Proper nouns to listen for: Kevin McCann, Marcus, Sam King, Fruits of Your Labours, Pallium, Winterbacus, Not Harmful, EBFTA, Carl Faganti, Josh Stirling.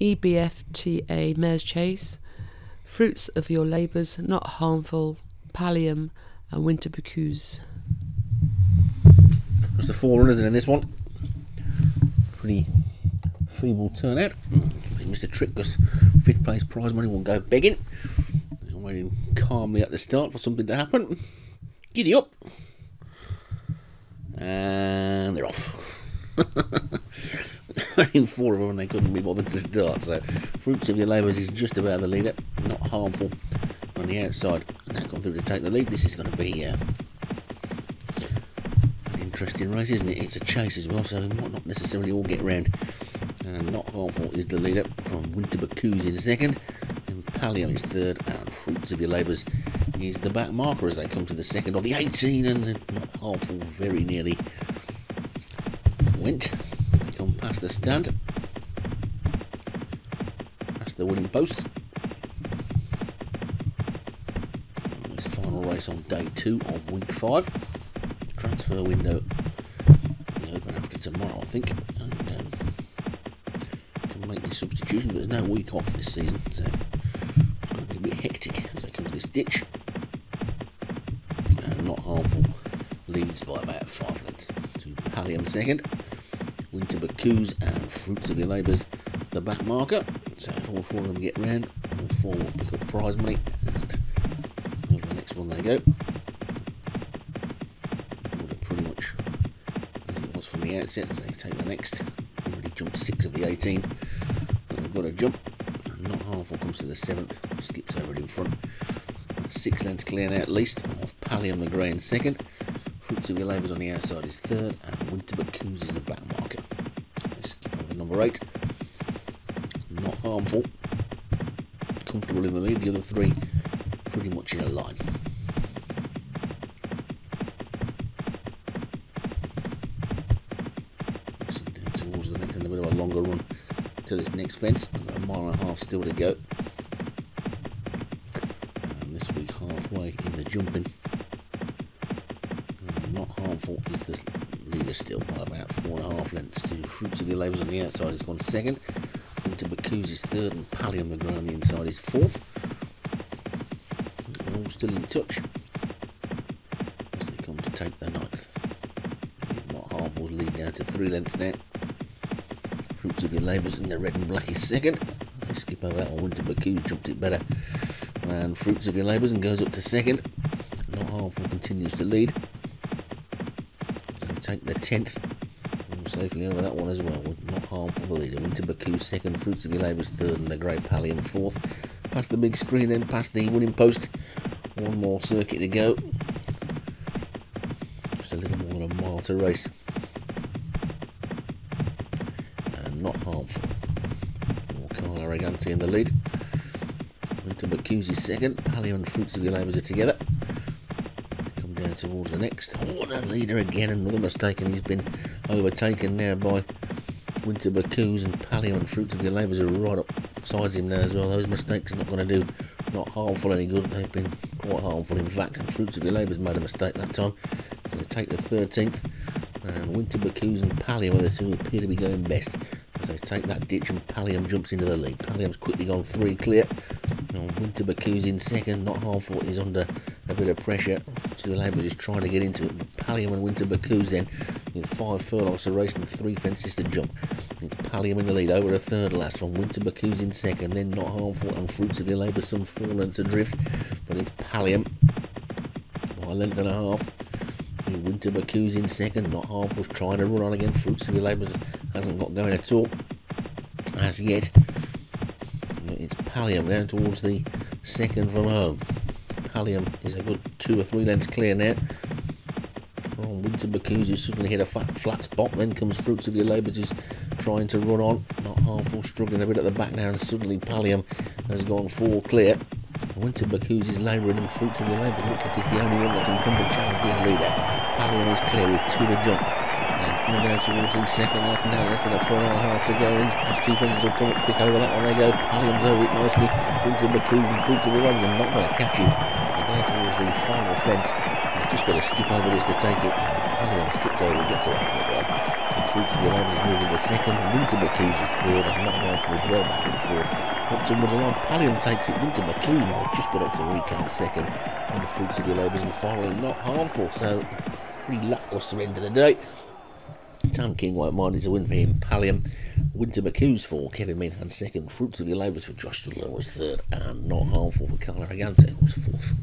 EBFTA mare's chase, Fruits of Your Labours, Not Harmful, Pallium and Winterbacus. There's the forerunners in this one. Pretty feeble turnout. I think Mr. Trick's fifth place prize money will go begging. I'm waiting calmly at the start for something to happen. Giddy up. And they're off. Only four of them, and they couldn't be bothered to start. So Fruits of Your Labours is just about the leader. Not Harmful on the outside. Now come through to take the lead. This is going to be an interesting race, isn't it? It's a chase as well, so we might not necessarily all get round. And Not Harmful is the leader, from Winterbacus in second, and Pallium is third, and Fruits of Your Labours is the back marker as they come to the second of the 18, and Not Harmful very nearly went. They come past the stand, past the winning post. And this final race on day 2 of week 5. Transfer window they open after tomorrow, I think. And can make the substitution, but there's no week off this season, so it's going to be a bit hectic as they come to this ditch. And Not Harmful leads by about 5 lengths to Pallium second. Winterbacus and Fruits of Your Labours the back marker. So if all four of them get round, all four will pick up prize money, and over the next one they go. Pretty much as it was from the outset, as they take the next. Already jumped 6 of the 18, but they've got to jump. And Not Harmful comes to the 7th, skips over it in front. 6 lengths clear now at least, off Pallium the grey in second. Fruits of Your Labours on the outside is third, and Winterbacus is the back marker. Let's skip over number 8. Not Harmful, comfortable in the lead. The other three pretty much in a line. Down towards the next, and a bit of a longer run to this next fence. A mile and a half still to go. And this will be halfway in the jumping. Not Harmful is the leader still by about 4.5 lengths to Fruits of Your Labours on the outside. It's gone second. Winterbacus is third, and Pallium the ground on the inside is 4th. They're all still in touch as they come to take the 9th. Not Harmful's lead down to 3 lengths now. Fruits of Your Labours in the red and black is second. They skip over that one. Winterbacus jumped it better than Fruits of Your Labours and goes up to second. Not Harmful continues to lead. Take the 10th, safely over that one as well. Not Harmful the leader. Winterbacus second, Fruits of Your Labours third, and the grey Pallium 4th. Past the big screen, then past the winning post. One more circuit to go. Just a little more than a mile to race. And Not Harmful, Carl Faganti in the lead. Winterbacus is second. Pallium and Fruits of Your Labours are together. Towards the next. Oh, the leader again, another mistake, and he's been overtaken now by Winterbacus, and Pallium and Fruits of Your Labours are right up sides him now as well. Those mistakes are not going to do Not Harmful any good. They've been quite harmful in fact, and Fruits of Your Labours made a mistake that time. So they take the 13th, and Winterbacus and Pallium are the two who appear to be going best as they take that ditch, and Pallium jumps into the lead. Pallium's quickly gone 3 clear. Now Winterbacus in second. Not Harmful is under a bit of pressure. Fruits of Your Labours is trying to get into it, but Pallium and Winterbacus then with 5 furlongs to race and 3 fences to jump. It's Pallium in the lead over a third last from Winterbacus in second, then Not Harmful and Fruits of Your Labours some 4 lengths adrift, but it's Pallium by 1.5 lengths. Winterbacus in second. Not Harmful's trying to run on again. Fruits of Your Labours hasn't got going at all as yet. It's Pallium down towards the second from home. Pallium is a good 2 or 3 lengths clear now. Winterbacus has suddenly hit a flat spot. Then comes Fruits of Your Labours who's trying to run on. Not Harmful struggling a bit at the back now, and suddenly Pallium has gone 4 clear. Winterbacus is labouring, and Fruits of Your Labours looks like it's the only one that can come to challenge his leader. Pallium is clear with 2 to jump. And coming down towards the second last now, less than a 4.5 to go. These last 2 fences will come up quick over that one. They go. Pallium's over it nicely. Winterbacus and Fruits of Your Labours are not going to catch him. Towards the final fence, They've just got to skip over this to take it. And Pallium skips over and gets away from it well. And Fruits of Your Labours is moving to second. Winterbacus is third. And Not Harmful is well back in fourth. Up towards the line. Pallium takes it. Winterbacus now just got up to reclaim second. And Fruits of Your Labours in final. And Not Harmful. So pretty lacklustre end of the day. Sam King won't mind, it's a win for him. Pallium, Winterbacus for Kevin McCann second, Fruits of Your Labours for Josh Stirling was third, and Not Harmful for Carl Faganti was fourth.